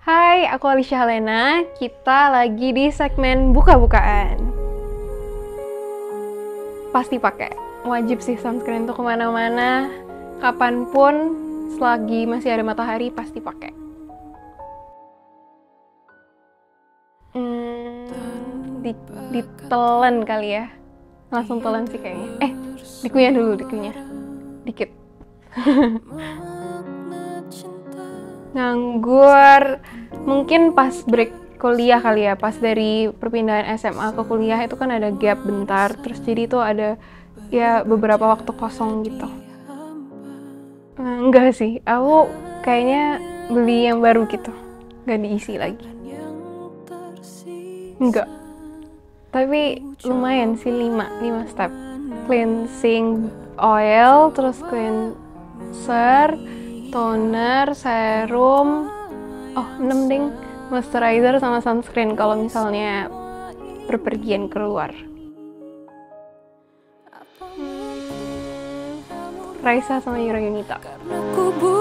Hai, aku Alicia Helena. Kita lagi di segmen buka-bukaan. Pasti pakai, wajib sih sunscreen tuh kemana-mana, kapanpun, selagi masih ada matahari pasti pakai. Ditelan kali ya, langsung telan sih kayaknya. Dikunyah dulu, dikunyah, dikit. Nganggur mungkin pas break kuliah kali ya, pas dari perpindahan SMA ke kuliah itu kan ada gap bentar, terus jadi itu ada ya beberapa waktu kosong gitu. Enggak sih, aku kayaknya beli yang baru gitu, nggak diisi lagi. Enggak, tapi lumayan sih 5 step: cleansing oil, terus cleanser, toner, serum, 6 ding, moisturizer sama sunscreen kalau misalnya berpergian keluar. Raisa sama Yura Yunita.